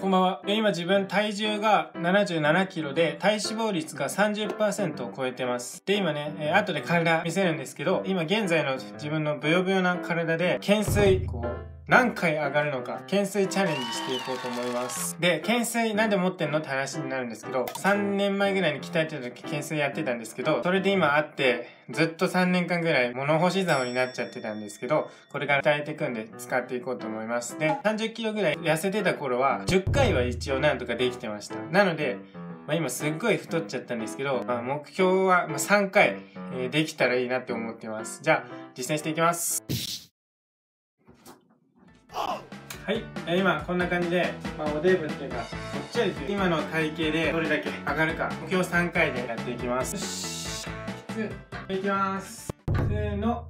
こんばんは。今自分体重が77キロで体脂肪率が 30% を超えてます。で、今ね、後で体見せるんですけど、今現在の自分のブヨブヨな体で、懸垂、こう、何回上がるのか、懸垂チャレンジしていこうと思います。で、懸垂なんで持ってんのって話になるんですけど、3年前ぐらいに鍛えてた時懸垂やってたんですけど、それで今あって、ずっと3年間ぐらい物干し竿になっちゃってたんですけど、これから鍛えていくんで使っていこうと思います。で、30キロぐらい痩せてた頃は、10回は一応なんとかできてました。なので、今すっごい太っちゃったんですけど、目標は3回できたらいいなって思ってます。じゃあ、実践していきます。はい、今こんな感じで、おデブっていうか、ぽっちゃりという今の体型でどれだけ上がるか、目標3回でやっていきます。よし、いきます。せーの。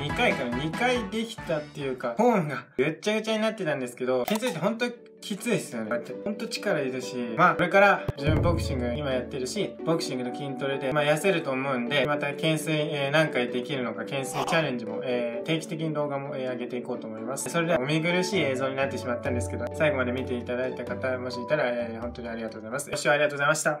2回かな、2回できたっていうか、ホーンがぐっちゃぐちゃになってたんですけど、気づいて本当きついですよね。ほんと力いるし、これから自分ボクシング今やってるし、ボクシングの筋トレで痩せると思うんで、また懸垂、何回できるのか、懸垂チャレンジも、定期的に動画も、上げていこうと思います。それではお見苦しい映像になってしまったんですけど、最後まで見ていただいた方もしいたら、本当にありがとうございます。ご視聴ありがとうございました。